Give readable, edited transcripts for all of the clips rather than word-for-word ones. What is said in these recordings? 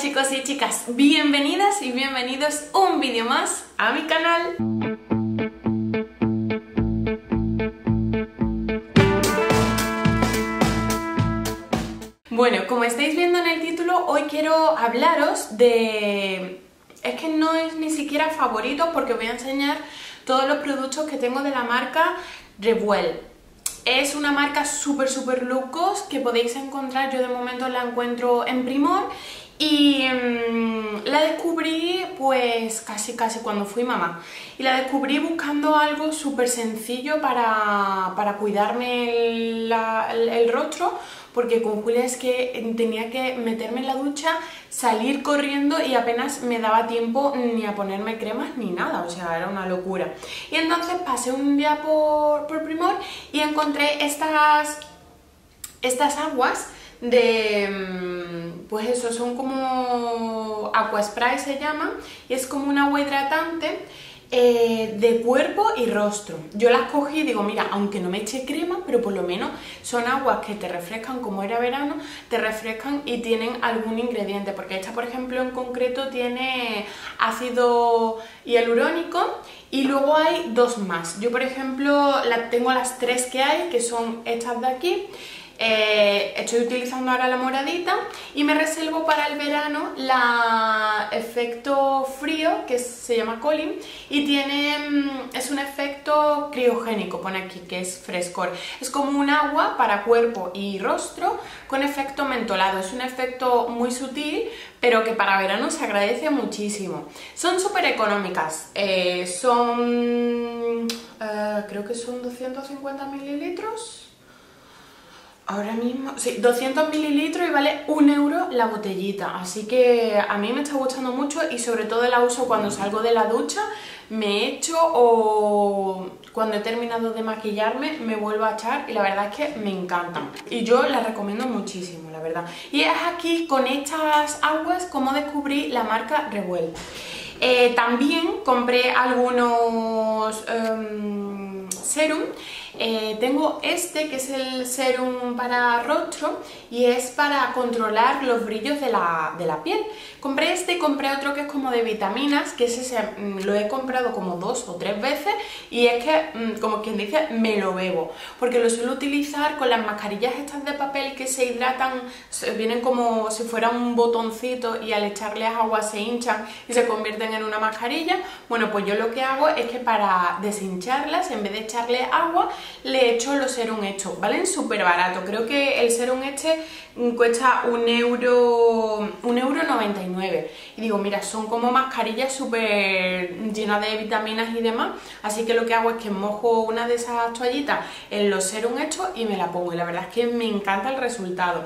chicos y chicas, bienvenidas y bienvenidos un vídeo más a mi canal. Bueno, como estáis viendo en el título, hoy quiero hablaros de... Es que no es ni siquiera favorito porque os voy a enseñar todos los productos que tengo de la marca Revuele. Es una marca súper low cost que podéis encontrar. Yo de momento la encuentro en Primor y la descubrí pues casi cuando fui mamá. Y la descubrí buscando algo súper sencillo para cuidarme el rostro, porque con Julia es que tenía que meterme en la ducha, salir corriendo y apenas me daba tiempo ni a ponerme cremas ni nada, o sea, era una locura. Y entonces pasé un día por Primor y encontré estas aguas de... pues eso, son como... aquaspray se llama, y es como un agua hidratante de cuerpo y rostro. Yo las cogí y digo, mira, aunque no me eche crema, pero por lo menos son aguas que te refrescan, como era verano, te refrescan y tienen algún ingrediente, porque esta, por ejemplo, en concreto tiene ácido hialurónico y luego hay dos más. Yo, por ejemplo, tengo las tres que hay, que son estas de aquí. Estoy utilizando ahora la moradita y me reservo para el verano la efecto frío, que se llama Colin, y es un efecto criogénico, pone aquí, que es frescor. Es como un agua para cuerpo y rostro con efecto mentolado. Es un efecto muy sutil, pero que para verano se agradece muchísimo. Son súper económicas, creo que son 250 mililitros. Ahora mismo, sí, 200 mililitros y vale 1 euro la botellita, así que a mí me está gustando mucho y sobre todo la uso cuando salgo de la ducha, me echo o cuando he terminado de maquillarme me vuelvo a echar y la verdad es que me encantan. Y yo la recomiendo muchísimo, la verdad. Y es aquí con estas aguas como descubrí la marca Revuele. También compré algunos serum. Tengo este que es el serum para rostro y es para controlar los brillos de la piel. Compré este y compré otro que es como de vitaminas, que ese lo he comprado como 2 o 3 veces y es que, como quien dice, me lo bebo, porque lo suelo utilizar con las mascarillas estas de papel que se hidratan, vienen como si fuera un botoncito y al echarles agua se hinchan y se convierten en una mascarilla. Bueno, pues yo lo que hago es que para deshincharlas, en vez de echarle agua, le echo los serum hechos. Valen súper barato, creo que el serum este cuesta 1,99 €. Y digo, mira, son como mascarillas súper llenas de vitaminas y demás, así que lo que hago es que mojo una de esas toallitas en los serum hechos y me la pongo, y la verdad es que me encanta el resultado.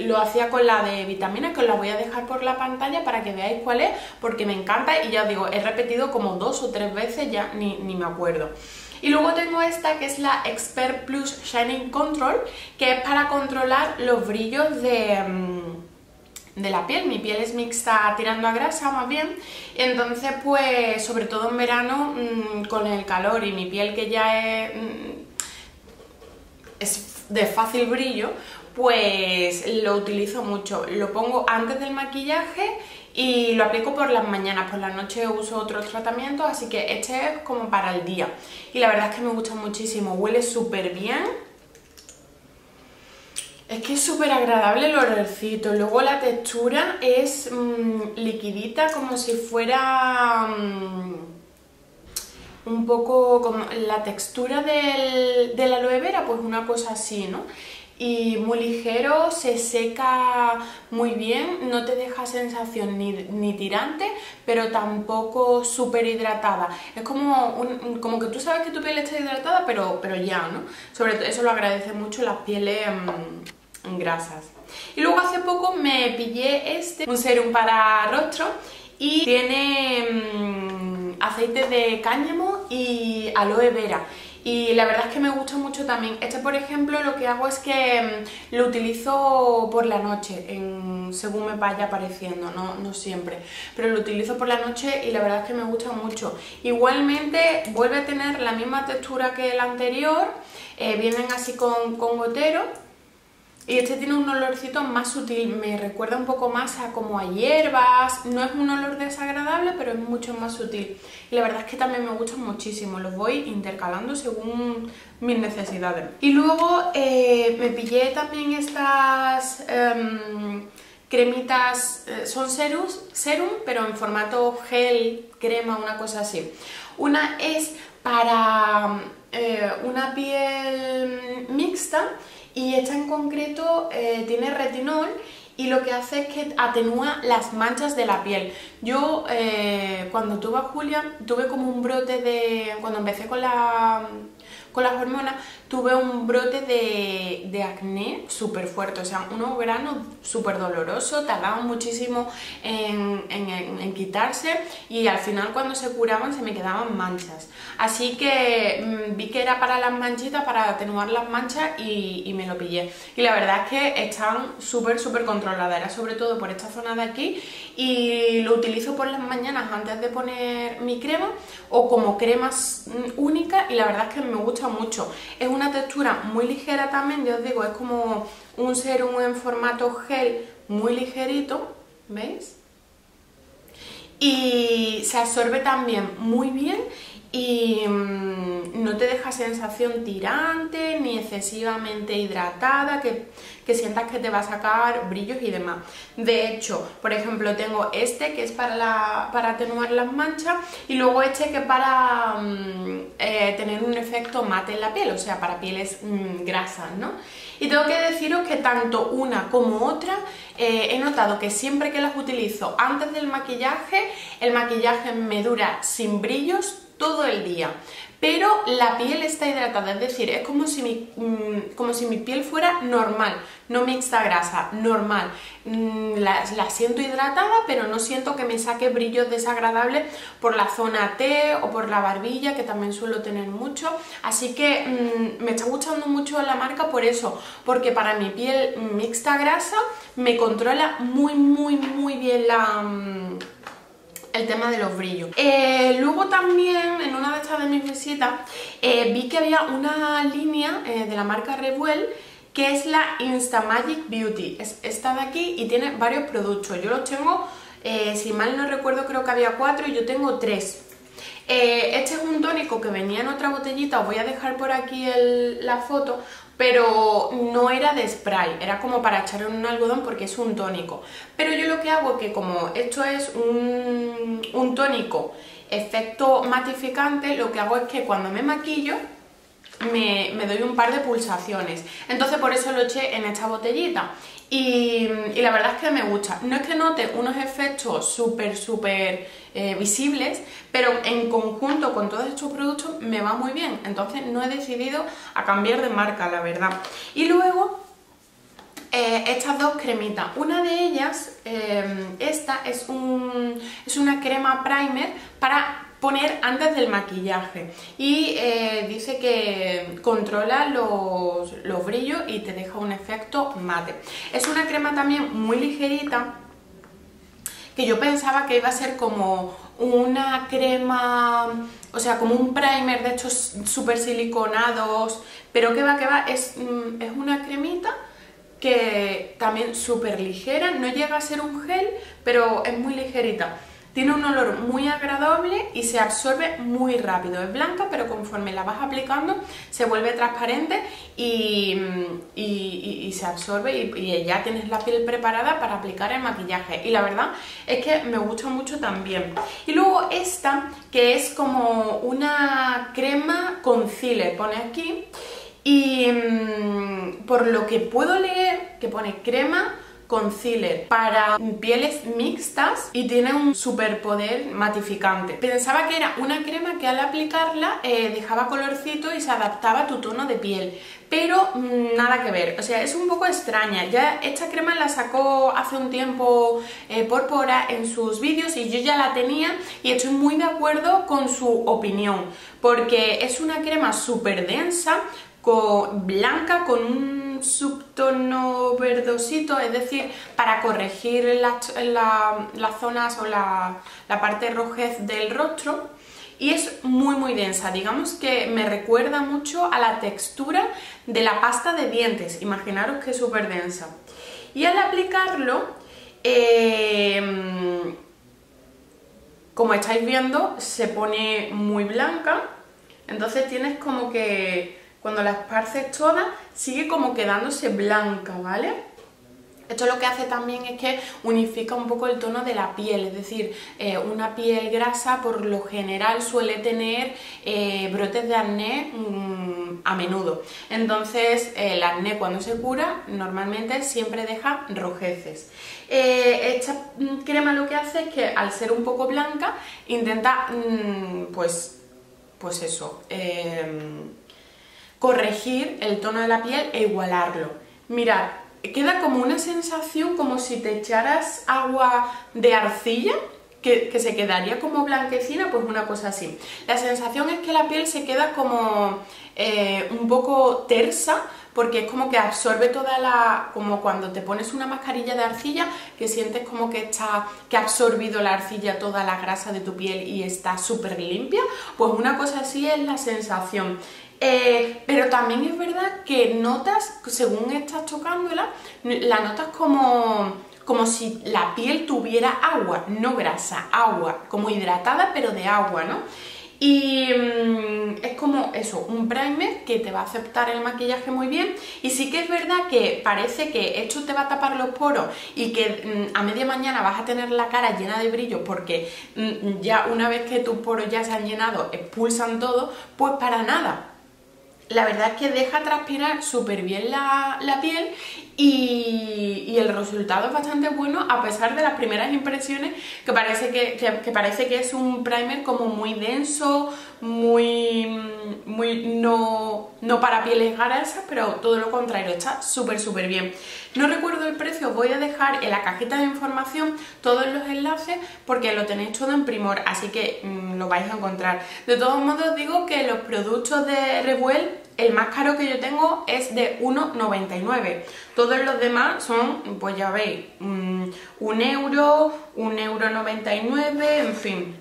Lo hacía con la de vitaminas, que os la voy a dejar por la pantalla para que veáis cuál es, porque me encanta y ya os digo, he repetido como 2 o 3 veces, ya ni me acuerdo. Y luego tengo esta que es la Expert Plus Shining Control, que es para controlar los brillos de la piel. Mi piel es mixta tirando a grasa más bien, entonces pues sobre todo en verano con el calor y mi piel que ya es de fácil brillo, pues lo utilizo mucho. Lo pongo antes del maquillaje y lo aplico por las mañanas, por la noche uso otros tratamientos, así que este es como para el día. Y la verdad es que me gusta muchísimo, huele súper bien. Es que es súper agradable el olorcito, luego la textura es liquidita, como si fuera... un poco como la textura del aloe vera, pues una cosa así, ¿no? Y muy ligero, se seca muy bien, no te deja sensación ni tirante, pero tampoco súper hidratada. Es como que tú sabes que tu piel está hidratada, pero ya, ¿no? Sobre todo eso lo agradece mucho las pieles grasas. Y luego hace poco me pillé un serum para rostro y tiene aceite de cáñamo y aloe vera. Y la verdad es que me gusta mucho también. Este, por ejemplo, lo que hago es que lo utilizo por la noche, según me vaya apareciendo, no siempre. Pero lo utilizo por la noche y la verdad es que me gusta mucho. Igualmente vuelve a tener la misma textura que el anterior. Vienen así con gotero. Y este tiene un olorcito más sutil, me recuerda un poco más a como a hierbas, no es un olor desagradable, pero es mucho más sutil. Y la verdad es que también me gustan muchísimo, los voy intercalando según mis necesidades. Y luego me pillé también estas cremitas, son serum, pero en formato gel, crema, una cosa así. Una es para una piel mixta. Y esta en concreto tiene retinol y lo que hace es que atenúa las manchas de la piel. Yo cuando tuve a Julia, tuve como un brote de... Cuando empecé con las hormonas, tuve un brote de acné súper fuerte. O sea, unos granos súper dolorosos, tardaban muchísimo en quitarse y al final cuando se curaban se me quedaban manchas. Así que vi que era para las manchitas, para atenuar las manchas y me lo pillé. Y la verdad es que están súper, súper controladas. Era sobre todo por esta zona de aquí y lo utilizo por las mañanas antes de poner mi crema o como cremas únicas y la verdad es que me gusta mucho. Es una textura muy ligera también, ya os digo, es como un serum en formato gel muy ligerito, ¿veis? Y se absorbe también muy bien y no te deja sensación tirante ni excesivamente hidratada que sientas que te va a sacar brillos y demás. De hecho, por ejemplo, tengo este que es para atenuar las manchas y luego este que para tener un efecto mate en la piel, o sea, para pieles grasas, ¿no? Y tengo que deciros que tanto una como otra he notado que siempre que las utilizo antes del maquillaje, el maquillaje me dura sin brillos todo el día, pero la piel está hidratada, es decir, es como si mi piel fuera normal, no mixta grasa, normal. La siento hidratada, pero no siento que me saque brillos desagradables por la zona T o por la barbilla, que también suelo tener mucho. Así que me está gustando mucho la marca por eso, porque para mi piel mixta grasa me controla muy, muy, muy bien el tema de los brillos. Luego también en una de estas de mis visitas vi que había una línea de la marca Revuele que es la Insta Magic Beauty. Es esta de aquí y tiene varios productos. Yo los tengo, si mal no recuerdo, creo que había 4 y yo tengo 3. Este es un tónico que venía en otra botellita, os voy a dejar por aquí la foto, pero no era de spray, era como para echar en un algodón porque es un tónico. Pero yo lo que hago es que como esto es un tónico efecto matificante, lo que hago es que cuando me maquillo me doy un par de pulsaciones. Entonces por eso lo eché en esta botellita. Y la verdad es que me gusta. No es que note unos efectos súper, súper visibles, pero en conjunto con todos estos productos me va muy bien. Entonces no he decidido a cambiar de marca, la verdad. Y luego estas dos cremitas. Una de ellas, esta es una crema primer para poner antes del maquillaje y dice que controla los brillos y te deja un efecto mate. Es una crema también muy ligerita que yo pensaba que iba a ser como una crema, o sea, como un primer de estos súper siliconados, pero que va, es una cremita que también súper ligera, no llega a ser un gel, pero es muy ligerita. Tiene un olor muy agradable y se absorbe muy rápido. Es blanca, pero conforme la vas aplicando se vuelve transparente y se absorbe y ya tienes la piel preparada para aplicar el maquillaje. Y la verdad es que me gusta mucho también. Y luego esta, que es como una crema concealer, pone aquí. Y por lo que puedo leer, que pone crema concealer para pieles mixtas y tiene un superpoder matificante. Pensaba que era una crema que al aplicarla dejaba colorcito y se adaptaba a tu tono de piel, pero nada que ver, o sea, es un poco extraña. Ya esta crema la sacó hace un tiempo Pórpora en sus vídeos y yo ya la tenía y estoy muy de acuerdo con su opinión, porque es una crema súper densa, blanca, con un subtono verdosito, es decir, para corregir las zonas o la parte rojez del rostro, y es muy muy densa. Digamos que me recuerda mucho a la textura de la pasta de dientes, imaginaros que es súper densa. Y al aplicarlo, como estáis viendo, se pone muy blanca, entonces tienes como que cuando la esparces toda sigue como quedándose blanca, ¿vale? Esto lo que hace también es que unifica un poco el tono de la piel, es decir, una piel grasa por lo general suele tener brotes de acné a menudo. Entonces el acné cuando se cura normalmente siempre deja rojeces. Esta crema lo que hace es que al ser un poco blanca intenta corregir el tono de la piel e igualarlo. Mirad, queda como una sensación como si te echaras agua de arcilla, que se quedaría como blanquecina, pues una cosa así. La sensación es que la piel se queda como un poco tersa, porque es como que absorbe toda la... como cuando te pones una mascarilla de arcilla, que sientes como que está, que ha absorbido la arcilla toda la grasa de tu piel y está súper limpia, pues una cosa así es la sensación. Pero también es verdad que notas, según estás tocándola, la notas como si la piel tuviera agua, no grasa, agua, como hidratada pero de agua, ¿no? Y es como eso, un primer que te va a aceptar el maquillaje muy bien. Y sí que es verdad que parece que esto te va a tapar los poros y que a media mañana vas a tener la cara llena de brillo, porque ya una vez que tus poros ya se han llenado expulsan todo, pues para nada. La verdad es que deja transpirar súper bien la piel y el resultado es bastante bueno, a pesar de las primeras impresiones, que parece que parece que es un primer como muy denso, muy no para pieles grasas, pero todo lo contrario, está súper bien. No recuerdo el precio, os voy a dejar en la cajita de información todos los enlaces, porque lo tenéis todo en Primor, así que lo vais a encontrar. De todos modos, digo que los productos de Revuele, el más caro que yo tengo es de 1,99€. Todos los demás son, pues ya veis, 1€, 1,99€, en fin,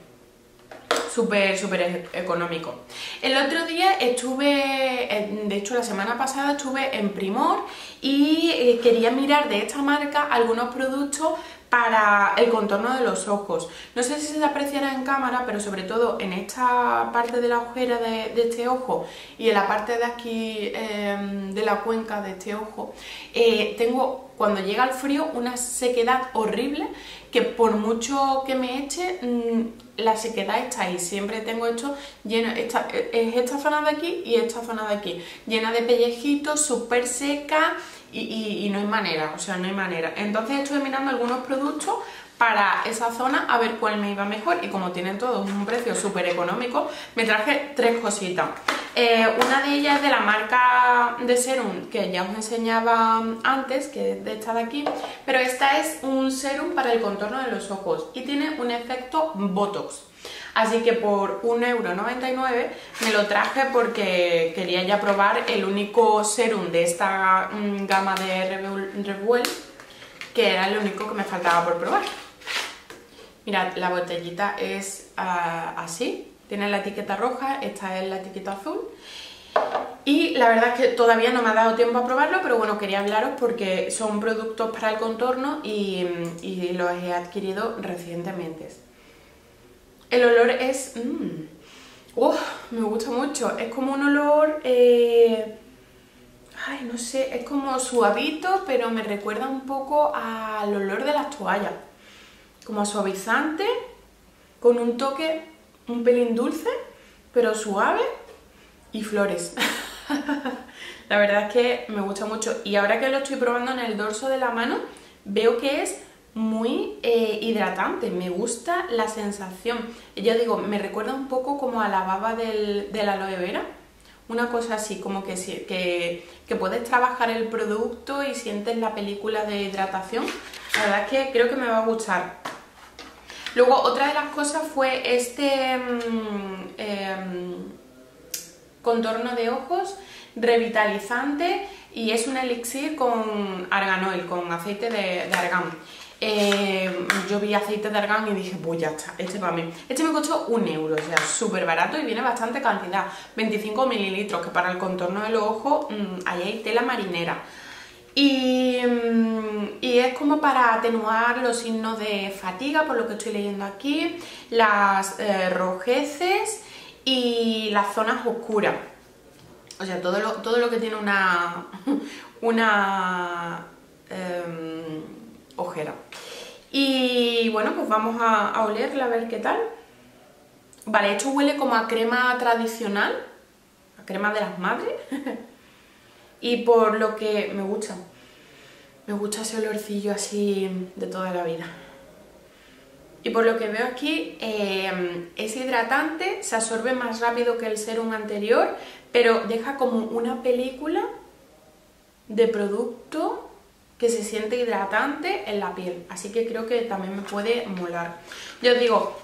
súper económico. El otro día la semana pasada estuve en Primor y quería mirar de esta marca algunos productos para el contorno de los ojos. No sé si se apreciará en cámara, pero sobre todo en esta parte de la ojera de este ojo y en la parte de aquí de la cuenca de este ojo, tengo, cuando llega el frío, una sequedad horrible, que por mucho que me eche, la sequedad está ahí. Siempre tengo esto lleno, esta zona de aquí y esta zona de aquí, llena de pellejitos, súper seca, y no hay manera, o sea, no hay manera. Entonces estuve mirando algunos productos para esa zona a ver cuál me iba mejor, y como tienen todos un precio súper económico, me traje tres cositas. Una de ellas es de la marca de serum que ya os enseñaba antes, que es de esta de aquí, pero esta es un serum para el contorno de los ojos y tiene un efecto Botox. Así que por 1,99€ me lo traje, porque quería ya probar el único serum de esta gama de Revuele, que era el único que me faltaba por probar. Mirad, la botellita es así, tiene la etiqueta roja, esta es la etiqueta azul. Y la verdad es que todavía no me ha dado tiempo a probarlo, pero bueno, quería hablaros porque son productos para el contorno y los he adquirido recientemente. El olor es... me gusta mucho. Es como un olor... ay, no sé, es como suavito, pero me recuerda un poco al olor de las toallas. Como a suavizante, con un toque un pelín dulce, pero suave, y flores. La verdad es que me gusta mucho. Y ahora que lo estoy probando en el dorso de la mano, veo que es... muy hidratante, me gusta la sensación. Yo digo, me recuerda un poco como a la baba del aloe vera, una cosa así, como que puedes trabajar el producto y sientes la película de hidratación. La verdad es que creo que me va a gustar. Luego, otra de las cosas fue este contorno de ojos revitalizante, y es un elixir con arganoil, con aceite de argán. yo vi aceite de argán y dije, pues ya está, este para mí. Este me costó 1 euro, o sea, súper barato y viene bastante cantidad, 25 mililitros, que para el contorno de los ojos ahí hay tela marinera. Y es como para atenuar los signos de fatiga, por lo que estoy leyendo aquí, las rojeces y las zonas oscuras. O sea, todo lo que tiene una ojera. Y bueno, pues vamos a olerla a ver qué tal. Vale, esto huele como a crema tradicional, a crema de las madres. Y por lo que me gusta ese olorcillo así de toda la vida. Y por lo que veo aquí, es hidratante, se absorbe más rápido que el serum anterior, pero deja como una película de producto que se siente hidratante en la piel. Así que creo que también me puede molar. Yo os digo,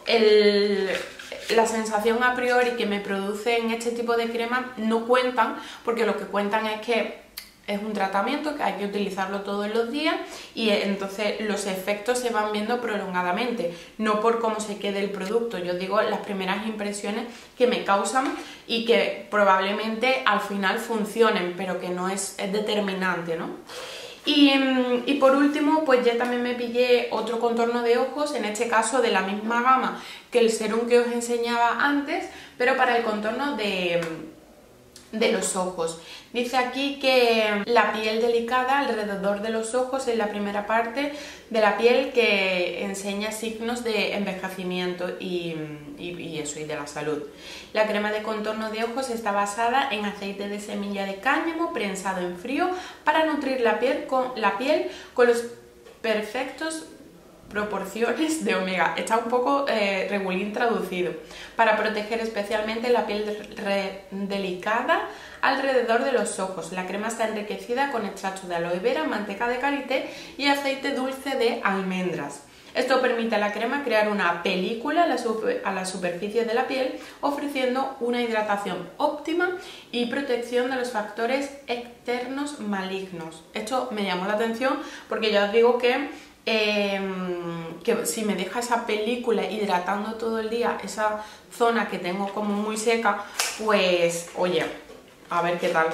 la sensación a priori que me producen este tipo de cremas no cuentan, porque lo que cuentan es que es un tratamiento que hay que utilizarlo todos los días y entonces los efectos se van viendo prolongadamente, no por cómo se quede el producto. Yo digo las primeras impresiones que me causan y que probablemente al final funcionen, pero que no es determinante, ¿no? Y por último, pues ya también me pillé otro contorno de ojos, en este caso de la misma gama que el serum que os enseñaba antes, pero para el contorno de los ojos. Dice aquí que la piel delicada alrededor de los ojos es la primera parte de la piel que enseña signos de envejecimiento y de la salud. La crema de contorno de ojos está basada en aceite de semilla de cáñamo prensado en frío para nutrir la piel con los perfectos proporciones de omega. Está un poco regulín traducido, para proteger especialmente la piel delicada alrededor de los ojos. La crema está enriquecida con extracto de aloe vera, manteca de karité y aceite dulce de almendras. Esto permite a la crema crear una película a la superficie de la piel, ofreciendo una hidratación óptima y protección de los factores externos malignos. Esto me llamó la atención porque ya os digo que si me deja esa película hidratando todo el día esa zona que tengo como muy seca, pues oye, a ver qué tal.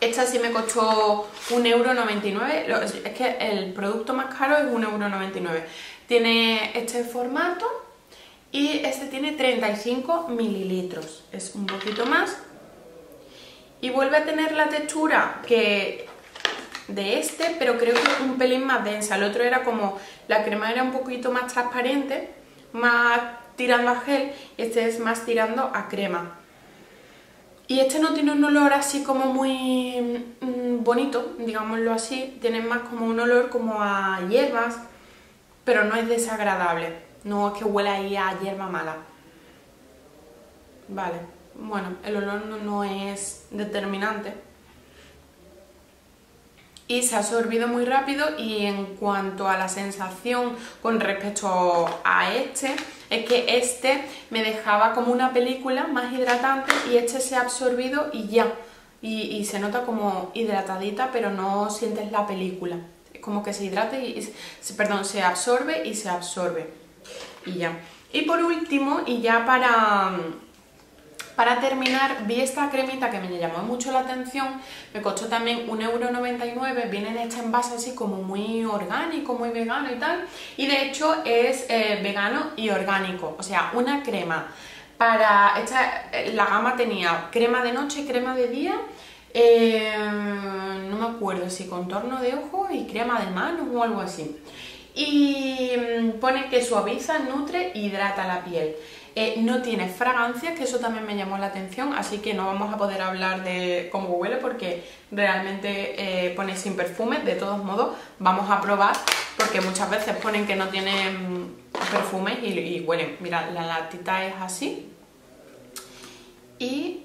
Esta sí me costó 1,99 €, es que el producto más caro es 1,99 €. Tiene este formato y este tiene 35 mililitros, es un poquito más. Y vuelve a tener la textura que de este, pero creo que un pelín más densa. El otro era como, la crema era un poquito más transparente, más tirando a gel, y este es más tirando a crema. Y este no tiene un olor así como muy bonito, digámoslo así, tiene más como un olor como a hierbas, pero no es desagradable, no es que huela ahí a hierba mala. Vale, bueno, el olor no es determinante. Y se ha absorbido muy rápido, y en cuanto a la sensación con respecto a este, es que este me dejaba como una película más hidratante y este se ha absorbido y ya. Y se nota como hidratadita, pero no sientes la película. Es como que se hidrata se absorbe y se absorbe. Y ya. Y por último, y ya para terminar, vi esta cremita que me llamó mucho la atención, me costó también 1,99 €, viene en este envase así como muy orgánico, muy vegano y tal, y de hecho es vegano y orgánico, o sea, una crema para... la gama tenía crema de noche, crema de día, no me acuerdo si contorno de ojo y crema de mano o algo así, y pone que suaviza, nutre e hidrata la piel. No tiene fragancias, que eso también me llamó la atención, así que no vamos a poder hablar de cómo huele porque realmente pone sin perfume. De todos modos vamos a probar, porque muchas veces ponen que no tienen perfume y huelen. Mira, la latita es así y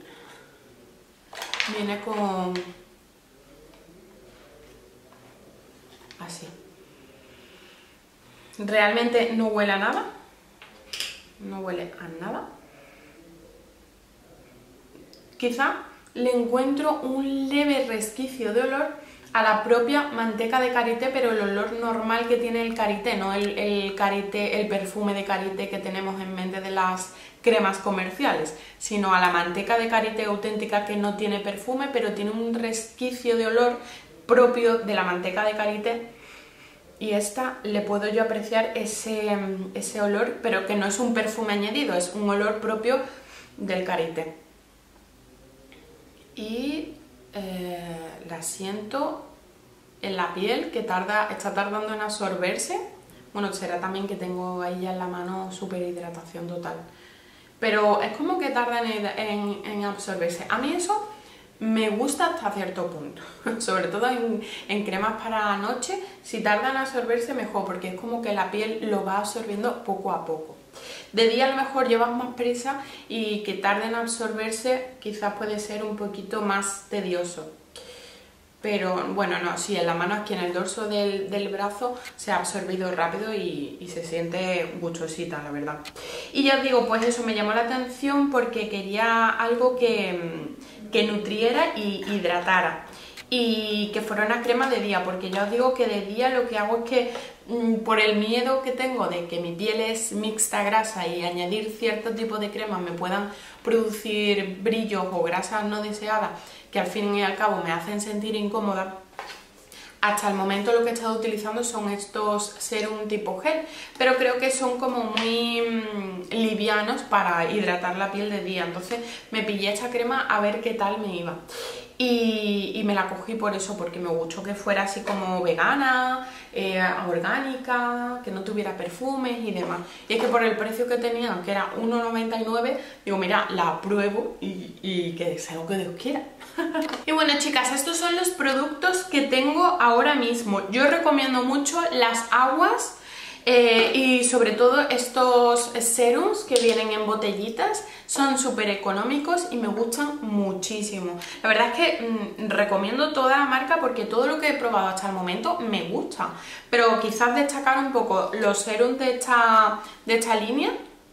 viene con... así. Realmente no huele a nada. No huele a nada. Quizá le encuentro un leve resquicio de olor a la propia manteca de karité, pero el olor normal que tiene el karité, no el perfume de karité que tenemos en mente de las cremas comerciales, sino a la manteca de karité auténtica, que no tiene perfume, pero tiene un resquicio de olor propio de la manteca de karité. Y esta le puedo yo apreciar ese olor, pero que no es un perfume añadido, es un olor propio del karité. Y la siento en la piel, que está tardando en absorberse. Bueno, será también que tengo ahí ya en la mano superhidratación total, pero es como que tarda en absorberse. A mí eso me gusta hasta cierto punto, sobre todo en cremas para la noche. Si tardan en absorberse, mejor, porque es como que la piel lo va absorbiendo poco a poco. De día a lo mejor llevas más prisa y que tarden en absorberse quizás puede ser un poquito más tedioso. Pero bueno, no, sí, en la mano, aquí en el dorso del brazo se ha absorbido rápido y se siente gustosita, la verdad. Y ya os digo, pues eso me llamó la atención porque quería algo que nutriera y hidratara. Y que fuera una crema de día, porque ya os digo que de día lo que hago es que, por el miedo que tengo de que mi piel es mixta grasa y añadir cierto tipo de cremas me puedan producir brillos o grasas no deseadas, que al fin y al cabo me hacen sentir incómoda, hasta el momento lo que he estado utilizando son estos serum tipo gel, pero creo que son como muy livianos para hidratar la piel de día. Entonces me pillé esta crema a ver qué tal me iba. Y me la cogí por eso, porque me gustó que fuera así como vegana, orgánica, que no tuviera perfumes y demás. Y es que por el precio que tenía, que era 1,99, digo, mira, la pruebo y que sea lo que Dios quiera. Y bueno, chicas, estos son los productos que tengo ahora mismo. Yo recomiendo mucho las aguas y sobre todo estos serums que vienen en botellitas. Son súper económicos y me gustan muchísimo. La verdad es que recomiendo toda la marca, porque todo lo que he probado hasta el momento me gusta, pero quizás destacar un poco los serums de esta línea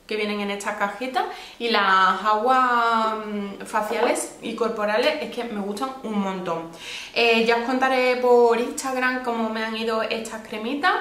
que vienen en esta cajita, y las aguas faciales y corporales es que me gustan un montón. Ya os contaré por Instagram cómo me han ido estas cremitas.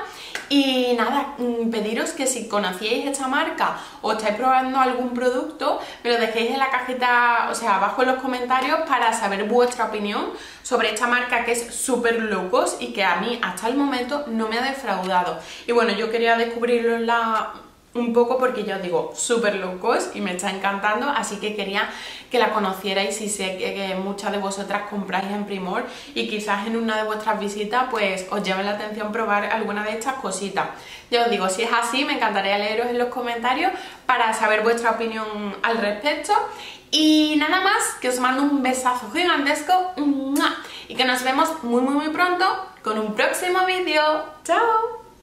Y nada, pediros que si conocíais esta marca o estáis probando algún producto, me lo dejéis en la cajita, o sea, abajo en los comentarios, para saber vuestra opinión sobre esta marca, que es súper low cost y que a mí hasta el momento no me ha defraudado. Y bueno, yo quería descubrirlo en la... un poco, porque ya os digo, súper low cost y me está encantando, así que quería que la conocierais. Y sé que muchas de vosotras compráis en Primor y quizás en una de vuestras visitas pues os llame la atención probar alguna de estas cositas. Ya os digo, si es así, me encantaría leeros en los comentarios para saber vuestra opinión al respecto. Y nada más, que os mando un besazo gigantesco y que nos vemos muy muy muy pronto con un próximo vídeo. ¡Chao!